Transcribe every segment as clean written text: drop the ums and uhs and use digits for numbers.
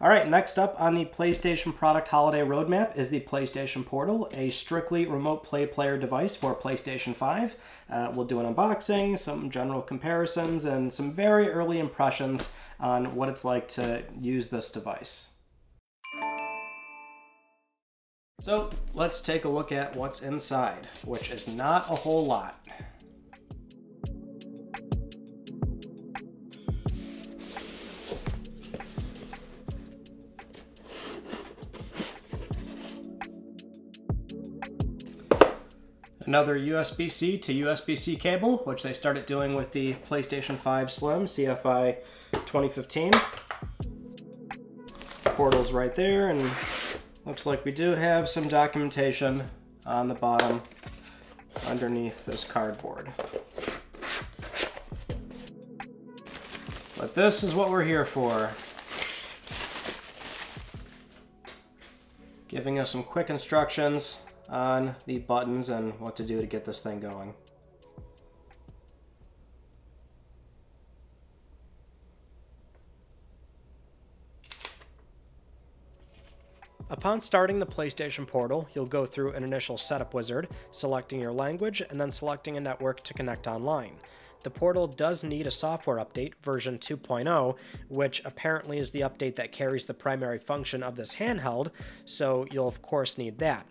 All right, next up on the PlayStation product holiday roadmap is the PlayStation Portal, a strictly remote play player device for PlayStation 5. We'll do an unboxing, some general comparisons, and some very early impressions on what it's like to use this device. So let's take a look at what's inside, which is not a whole lot. Another USB-C to USB-C cable, which they started doing with the PlayStation 5 Slim CFI 2015. Portal's right there, and looks like we do have some documentation on the bottom underneath this cardboard. But this is what we're here for. Giving us some quick instructions on the buttons and what to do to get this thing going. Upon starting the PlayStation Portal, you'll go through an initial setup wizard, selecting your language and then selecting a network to connect online. The Portal does need a software update, version 2.0, which apparently is the update that carries the primary function of this handheld, so you'll of course need that.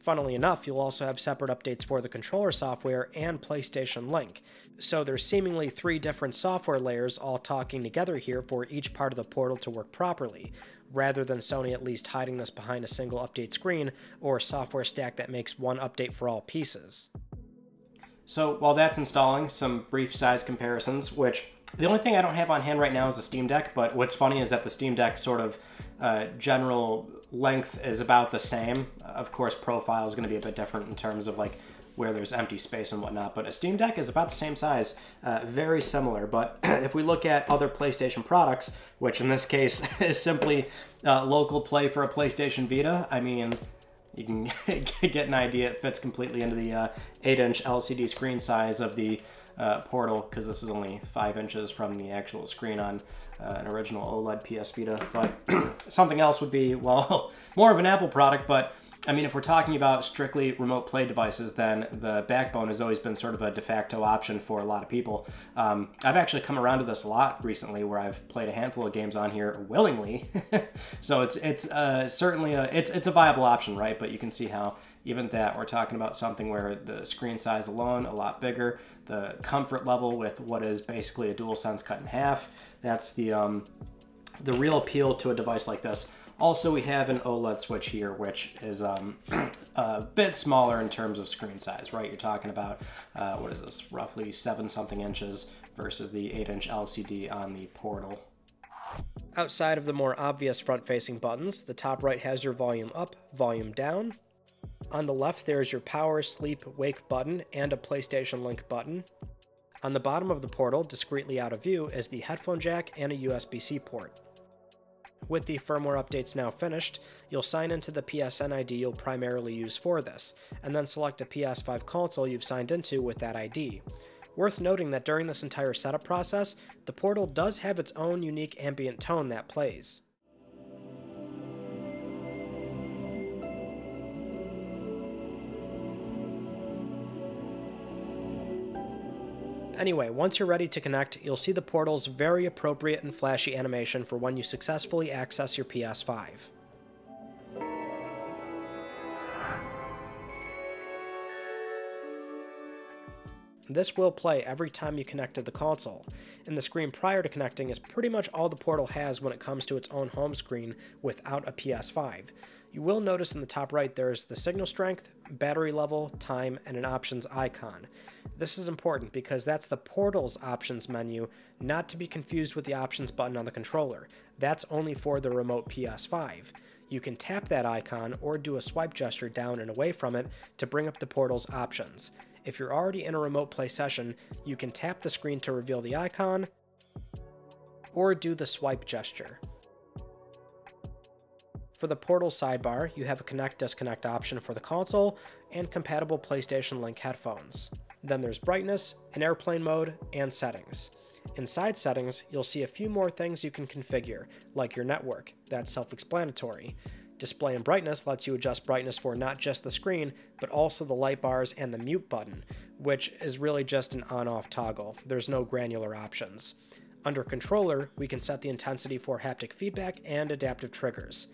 Funnily enough, you'll also have separate updates for the controller software and PlayStation Link. So there's seemingly three different software layers all talking together here for each part of the Portal to work properly, rather than Sony at least hiding this behind a single update screen or software stack that makes one update for all pieces. So while that's installing, some brief size comparisons, which the only thing I don't have on hand right now is the Steam Deck, but what's funny is that the Steam Deck sort of general length is about the same. Of course, profile is going to be a bit different in terms of like where there's empty space and whatnot, but a Steam Deck is about the same size, very similar. But if we look at other PlayStation products, which in this case is simply local play for a PlayStation Vita, I mean, you can get an idea. It fits completely into the 8-inch LCD screen size of the Portal, because this is only 5 inches from the actual screen on an original OLED PS Vita. But something else would be, well, more of an Apple product. But I mean, if we're talking about strictly remote play devices, then the Backbone has always been sort of a de facto option for a lot of people. I've actually come around to this a lot recently, where I've played a handful of games on here willingly. So it's certainly it's a viable option, right? But you can see how even that, we're talking about something where the screen size alone, a lot bigger, the comfort level with what is basically a DualSense cut in half. That's the real appeal to a device like this. Also, we have an OLED switch here, which is a bit smaller in terms of screen size, right? You're talking about, what is this, roughly 7-something inches versus the 8-inch LCD on the Portal. Outside of the more obvious front-facing buttons, the top right has your volume up, volume down. On the left, there's your power, sleep, wake button, and a PlayStation Link button. On the bottom of the Portal, discreetly out of view, is the headphone jack and a USB-C port. With the firmware updates now finished, you'll sign into the PSN ID you'll primarily use for this, and then select a PS5 console you've signed into with that ID. Worth noting that during this entire setup process, the Portal does have its own unique ambient tone that plays. Anyway, once you're ready to connect, you'll see the Portal's very appropriate and flashy animation for when you successfully access your PS5. This will play every time you connect to the console, and the screen prior to connecting is pretty much all the Portal has when it comes to its own home screen without a PS5. You will notice in the top right there's the signal strength, battery level, time, and an options icon. This is important because that's the Portal's options menu, not to be confused with the options button on the controller. That's only for the remote PS5. You can tap that icon or do a swipe gesture down and away from it to bring up the Portal's options. If you're already in a remote play session, you can tap the screen to reveal the icon, or do the swipe gesture. For the Portal sidebar, you have a connect/disconnect option for the console and compatible PlayStation Link headphones. Then there's brightness, an airplane mode, and settings. Inside settings, you'll see a few more things you can configure, like your network. That's self-explanatory. Display and brightness lets you adjust brightness for not just the screen, but also the light bars and the mute button, which is really just an on-off toggle. There's no granular options. Under controller, we can set the intensity for haptic feedback and adaptive triggers.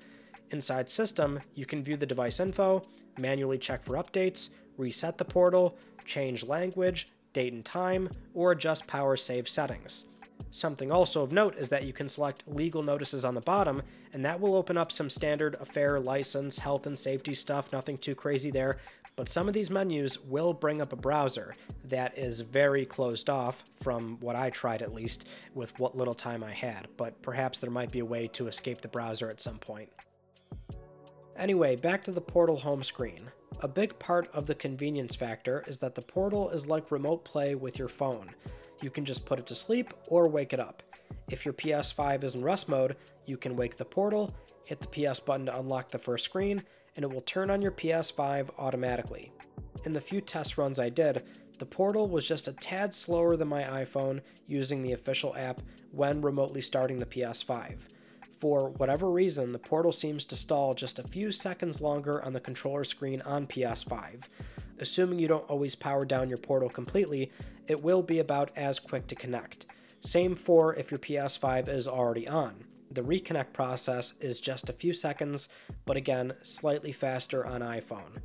Inside system, you can view the device info, manually check for updates, reset the portal, change language, date and time, or adjust power save settings. Something also of note is that you can select legal notices on the bottom, and that will open up some standard affair, license, health and safety stuff, nothing too crazy there, but some of these menus will bring up a browser that is very closed off from what I tried, at least, with what little time I had, but perhaps there might be a way to escape the browser at some point. Anyway, back to the Portal home screen. A big part of the convenience factor is that the Portal is like remote play with your phone. You can just put it to sleep or wake it up. If your PS5 is in rest mode, you can wake the Portal, hit the PS button to unlock the first screen, and it will turn on your PS5 automatically. In the few test runs I did, the Portal was just a tad slower than my iPhone using the official app when remotely starting the PS5. For whatever reason, the Portal seems to stall just a few seconds longer on the controller screen on PS5. Assuming you don't always power down your Portal completely, it will be about as quick to connect. Same for if your PS5 is already on. The reconnect process is just a few seconds, but again, slightly faster on iPhone.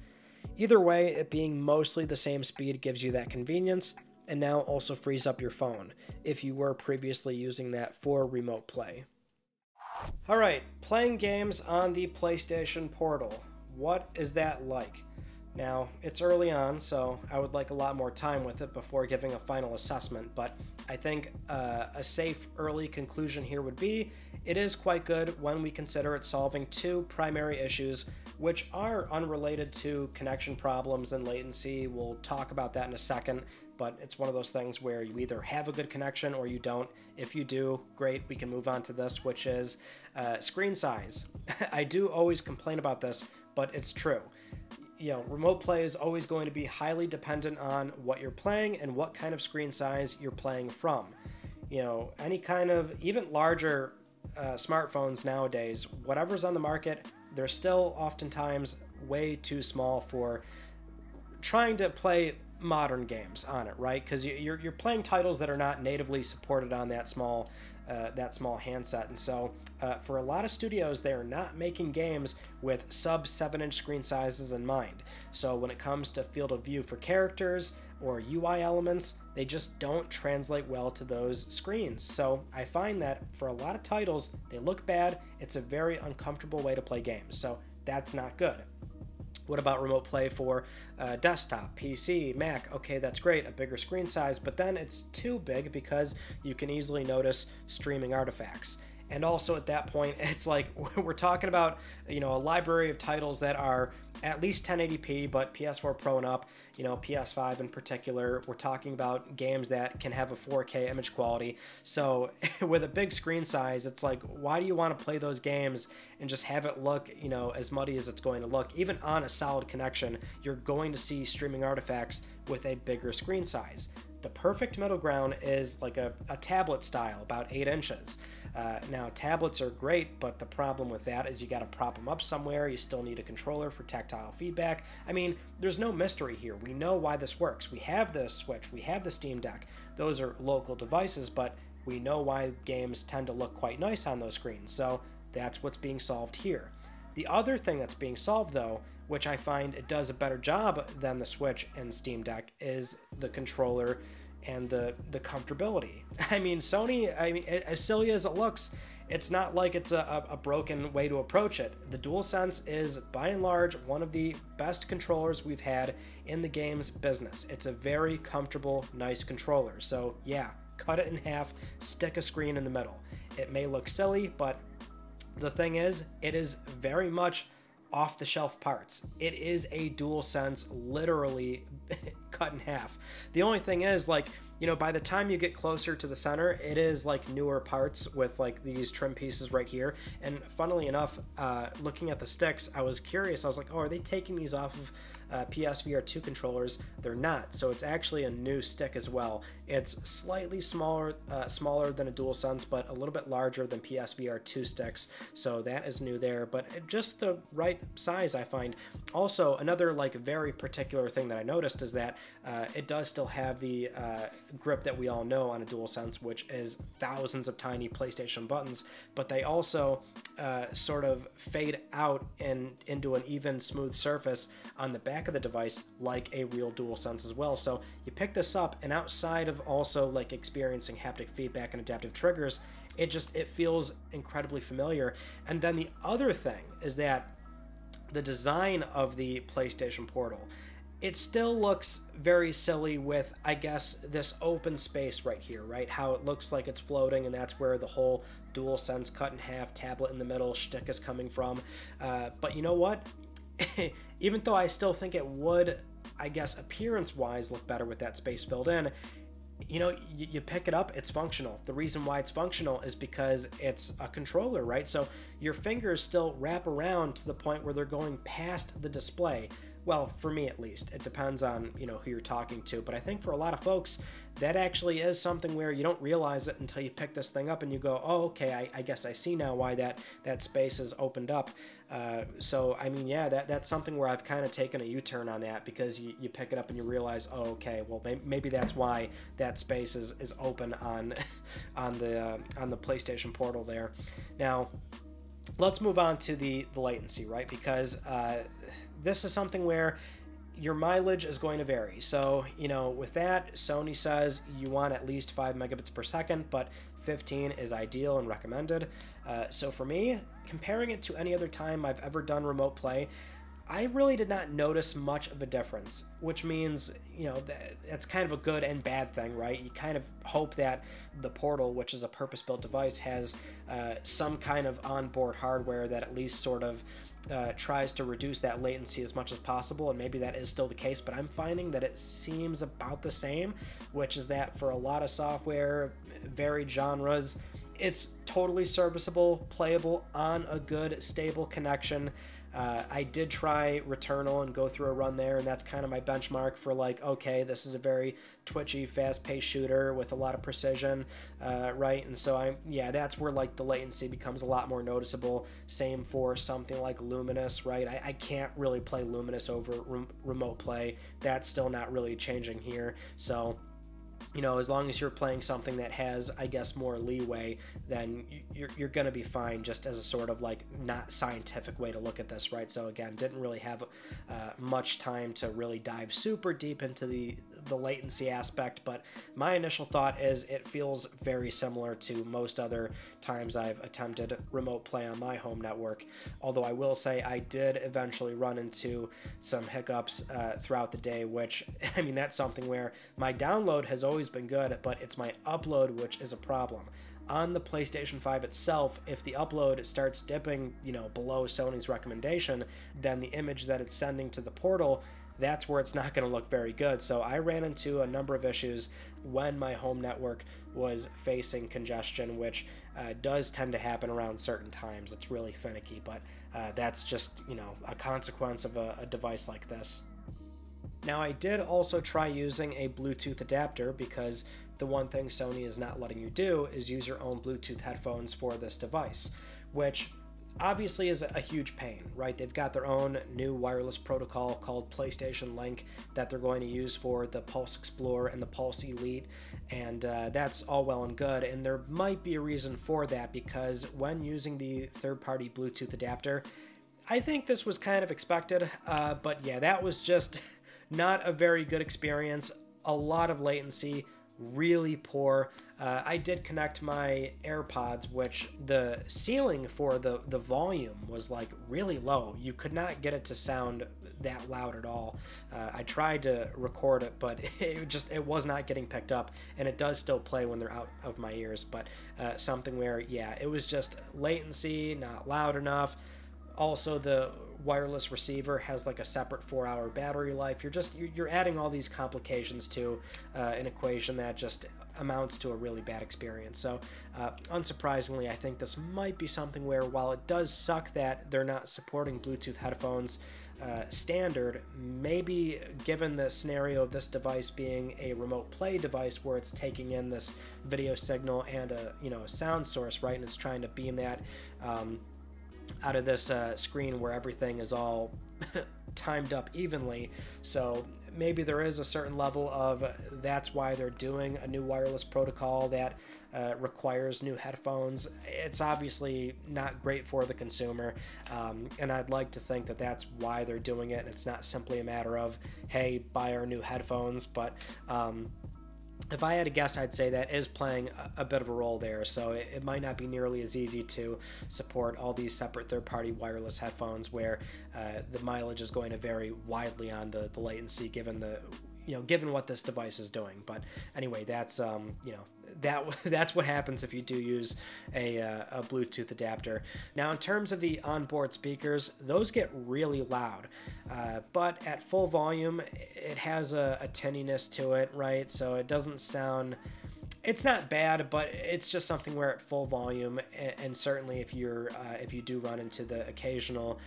Either way, it being mostly the same speed gives you that convenience, and now also frees up your phone, if you were previously using that for remote play. Alright, playing games on the PlayStation Portal. What is that like? Now, it's early on, so I would like a lot more time with it before giving a final assessment, but I think a safe early conclusion here would be it is quite good when we consider it solving two primary issues, which are unrelated to connection problems and latency. We'll talk about that in a second, but it's one of those things where you either have a good connection or you don't. If you do, great, we can move on to this, which is screen size. I do always complain about this, but it's true. You know, remote play is always going to be highly dependent on what you're playing and what kind of screen size you're playing from. You know, any kind of, even larger smartphones nowadays, whatever's on the market, they're still oftentimes way too small for trying to play modern games on it, right? Because you're playing titles that are not natively supported on that small handset, and so for a lot of studios, they're not making games with sub 7-inch screen sizes in mind. So when it comes to field of view for characters or UI elements, they just don't translate well to those screens. So I find that for a lot of titles, they look bad. It's a very uncomfortable way to play games, so that's not good. What about remote play for desktop, PC, Mac? Okay, that's great, a bigger screen size, but then it's too big because you can easily notice streaming artifacts. And also at that point, it's like we're talking about, you know, a library of titles that are at least 1080p, but PS4 Pro and up, you know, PS5 in particular, we're talking about games that can have a 4K image quality. So with a big screen size, it's like, why do you want to play those games and just have it look, you know, as muddy as it's going to look? Even on a solid connection, you're going to see streaming artifacts with a bigger screen size. The perfect middle ground is like a tablet style, about 8 inches. Now, tablets are great, but the problem with that is you got to prop them up somewhere. You still need a controller for tactile feedback. I mean, there's no mystery here. We know why this works. We have the Switch. We have the Steam Deck. Those are local devices, but we know why games tend to look quite nice on those screens. So that's what's being solved here. The other thing that's being solved, though, which I find it does a better job than the Switch and Steam Deck, is the controller and the comfortability. I mean, Sony, as silly as it looks, it's not like it's a broken way to approach it. The DualSense is, by and large, one of the best controllers we've had in the games business. It's a very comfortable, nice controller. So yeah, cut it in half, stick a screen in the middle. It may look silly, but the thing is, it is very much off-the-shelf parts. It is a DualSense literally cut in half. The only thing is, like, you know, by the time you get closer to the center, it is like newer parts with like these trim pieces right here. And funnily enough, looking at the sticks, I was curious. I was like, oh, are they taking these off of PSVR2 controllers? They're not. So it's actually a new stick as well. It's slightly smaller than a DualSense, but a little bit larger than PSVR2 sticks. So that is new there, but just the right size, I find. Also, another like very particular thing that I noticed is that it does still have the grip that we all know on a DualSense, which is thousands of tiny PlayStation buttons, but they also sort of fade out and into an even smooth surface on the back of the device like a real DualSense as well. So you pick this up, and outside of also like experiencing haptic feedback and adaptive triggers, it feels incredibly familiar. And then the other thing is that the design of the PlayStation Portal, it still looks very silly with, I guess, this open space right here, right? How it looks like it's floating, and that's where the whole DualSense cut in half, tablet in the middle shtick is coming from. But you know what? Even though I still think it would, I guess, appearance-wise look better with that space filled in, you know, you pick it up, it's functional. The reason why it's functional is because it's a controller, right? So your fingers still wrap around to the point where they're going past the display. Well, for me at least, it depends on, you know, who you're talking to, but I think for a lot of folks, that actually is something where you don't realize it until you pick this thing up and you go, oh, okay, I guess I see now why that space is opened up. So, I mean, yeah, that's something where I've kind of taken a U-turn on that, because you pick it up and you realize, oh, okay, well, maybe that's why that space is open on the PlayStation Portal there. Now, let's move on to the latency, right? Because this is something where your mileage is going to vary. So, you know, with that, Sony says you want at least 5 megabits per second, but 15 is ideal and recommended. So for me, comparing it to any other time I've ever done remote play, I really did not notice much of a difference, which means, you know, that's kind of a good and bad thing, right? You kind of hope that the Portal, which is a purpose-built device, has some kind of onboard hardware that at least sort of tries to reduce that latency as much as possible, and maybe that is still the case, but I'm finding that it seems about the same, which is that for a lot of software, varied genres, it's totally serviceable, playable on a good, stable connection. I did try Returnal and go through a run there, and that's kind of my benchmark for like, okay, this is a very twitchy, fast-paced shooter with a lot of precision, right? And so yeah, that's where like the latency becomes a lot more noticeable. Same for something like Luminous, right? I can't really play Luminous over remote play. That's still not really changing here. So, you know, as long as you're playing something that has, I guess, more leeway, then you're going to be fine, just as a sort of like not scientific way to look at this, right? So again, didn't really have much time to really dive super deep into the latency aspect, but my initial thought is it feels very similar to most other times I've attempted remote play on my home network, although I will say I did eventually run into some hiccups throughout the day, which, I mean, that's something where my download has always been good, but it's my upload which is a problem. On the PlayStation 5 itself, if the upload starts dipping, you know, below Sony's recommendation, then the image that it's sending to the Portal, that's where it's not going to look very good. So I ran into a number of issues when my home network was facing congestion, which does tend to happen around certain times. It's really finicky, but that's just, you know, a consequence of a device like this. Now, I did also try using a Bluetooth adapter, because the one thing Sony is not letting you do is use your own Bluetooth headphones for this device, which obviously is a huge pain, right? They've got their own new wireless protocol called PlayStation Link that they're going to use for the Pulse Explorer and the Pulse Elite, and that's all well and good, and there might be a reason for that, because when using the third-party Bluetooth adapter, I think this was kind of expected, but yeah, that was just not a very good experience. A lot of latency, really poor. I did connect my AirPods, which the ceiling for the volume was like really low. You could not get it to sound that loud at all. I tried to record it, but it was not getting picked up, and it does still play when they're out of my ears, but something where, yeah, it was just latency, not loud enough, Also, the wireless receiver has like a separate 4-hour battery life. You're adding all these complications to an equation that just amounts to a really bad experience. So unsurprisingly, I think this might be something where, while it does suck that they're not supporting Bluetooth headphones standard, maybe given the scenario of this device being a remote play device where it's taking in this video signal and a sound source, right, and it's trying to beam that out of this screen where everything is all timed up evenly. So maybe there is a certain level of that's why they're doing a new wireless protocol that requires new headphones. It's obviously not great for the consumer, and I'd like to think that that's why they're doing it, and it's not simply a matter of, hey, buy our new headphones. But if I had to guess, I'd say that is playing a bit of a role there. So it might not be nearly as easy to support all these separate third-party wireless headphones, where the mileage is going to vary widely on the latency, given given what this device is doing. But anyway, that's that's what happens if you do use a Bluetooth adapter. Now, in terms of the onboard speakers, those get really loud, but at full volume, it has a tinniness to it, right? So it doesn't sound, it's not bad, but it's just something where at full volume, and certainly if you do run into the occasional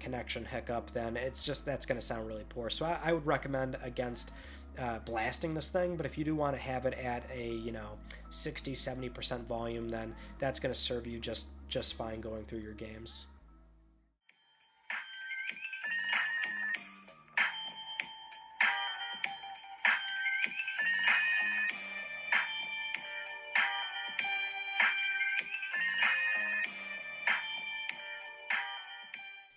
connection hiccup, then it's just, that's going to sound really poor. So I would recommend against blasting this thing, but if you do want to have it at a 60-70% volume, then that's going to serve you just fine going through your games.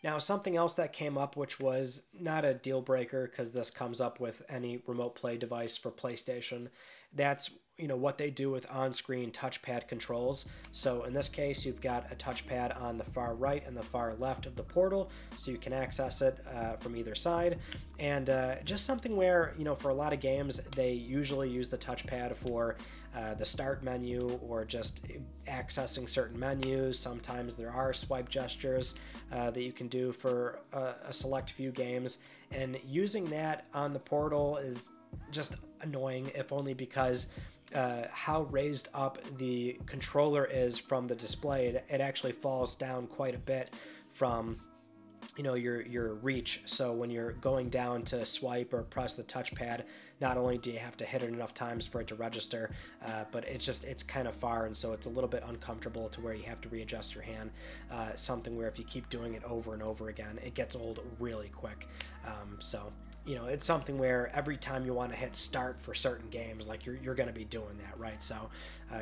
Now, something else that came up, which was not a deal breaker because this comes up with any remote play device for PlayStation, that's what they do with on-screen touchpad controls. So in this case, you've got a touchpad on the far right and the far left of the portal, so you can access it from either side. And just something where, for a lot of games, they usually use the touchpad for the start menu or just accessing certain menus. Sometimes there are swipe gestures that you can do for a select few games. And using that on the portal is just annoying, if only because how raised up the controller is from the display, it actually falls down quite a bit from your reach. So when you're going down to swipe or press the touchpad, not only do you have to hit it enough times for it to register, but it's kind of far, and so it's a little bit uncomfortable to where you have to readjust your hand. Something where if you keep doing it over and over again, it gets old really quick. So it's something where every time you want to hit start for certain games, like you're going to be doing that, right? So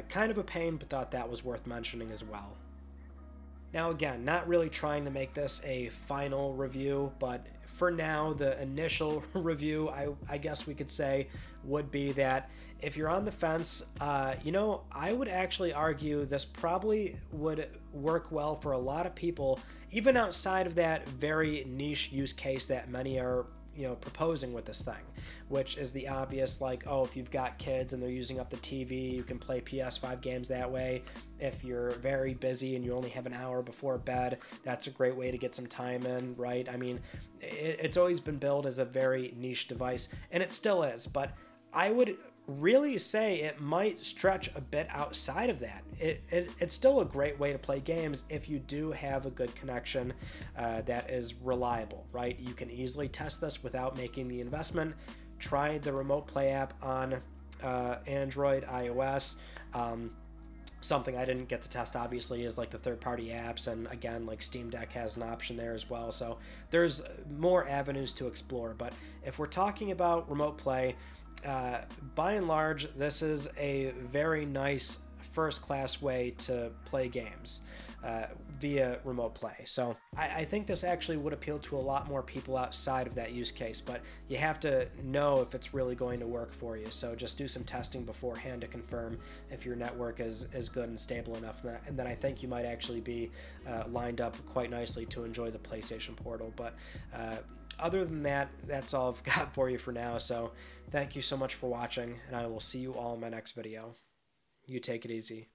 kind of a pain, but thought that was worth mentioning as well. Now, again, not really trying to make this a final review, but for now, the initial review, I guess we could say, would be that if you're on the fence, I would actually argue this probably would work well for a lot of people, even outside of that very niche use case that many are proposing with this thing, which is the obvious, like, oh, if you've got kids and they're using up the TV, you can play PS5 games that way. If you're very busy and you only have an hour before bed, that's a great way to get some time in, right? I mean, it's always been billed as a very niche device, and it still is, but I would really say it might stretch a bit outside of that. It's still a great way to play games if you do have a good connection that is reliable, right? You can easily test this without making the investment. Try the remote play app on Android, iOS. Something I didn't get to test, obviously, is like the third-party apps, and again, like Steam Deck has an option there as well, so there's more avenues to explore. But if we're talking about remote play, by and large, this is a very nice first-class way to play games via remote play. So I think this actually would appeal to a lot more people outside of that use case, but you have to know if it's really going to work for you. So just do some testing beforehand to confirm if your network is good and stable enough, and then I think you might actually be lined up quite nicely to enjoy the PlayStation Portal. But other than that, that's all I've got for you for now. So thank you so much for watching, and I will see you all in my next video. You take it easy.